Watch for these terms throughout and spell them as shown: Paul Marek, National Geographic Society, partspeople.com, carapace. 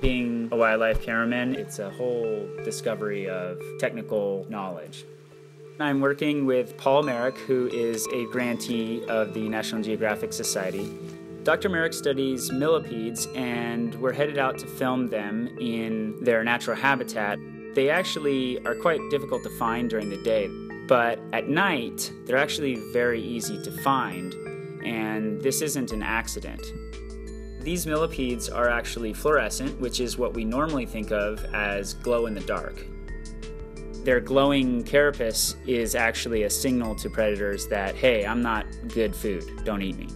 Being a wildlife cameraman, it's a whole discovery of technical knowledge. I'm working with Paul Marek, who is a grantee of the National Geographic Society. Dr. Marek studies millipedes, and we're headed out to film them in their natural habitat. They actually are quite difficult to find during the day, but at night, they're actually very easy to find, and this isn't an accident. These millipedes are actually fluorescent, which is what we normally think of as glow-in-the-dark. Their glowing carapace is actually a signal to predators that, hey, I'm not good food, don't eat me.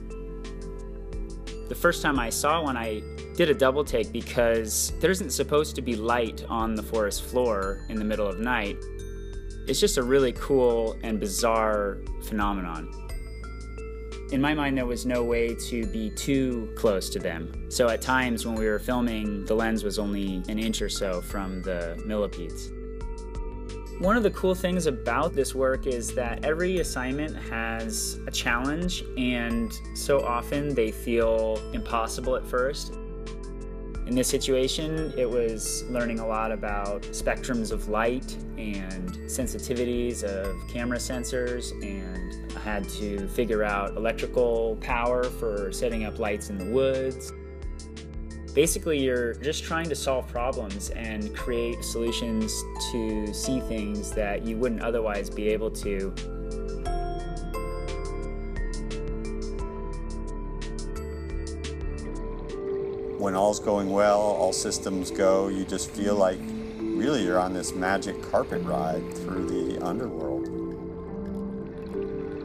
The first time I saw one, I did a double take because there isn't supposed to be light on the forest floor in the middle of night. It's just a really cool and bizarre phenomenon. In my mind, there was no way to be too close to them. So at times when we were filming, the lens was only an inch or so from the millipedes. One of the cool things about this work is that every assignment has a challenge, and so often they feel impossible at first. In this situation, it was learning a lot about spectrums of light and sensitivities of camera sensors, and I had to figure out electrical power for setting up lights in the woods. Basically, you're just trying to solve problems and create solutions to see things that you wouldn't otherwise be able to. When all's going well, all systems go, you just feel like really you're on this magic carpet ride through the underworld.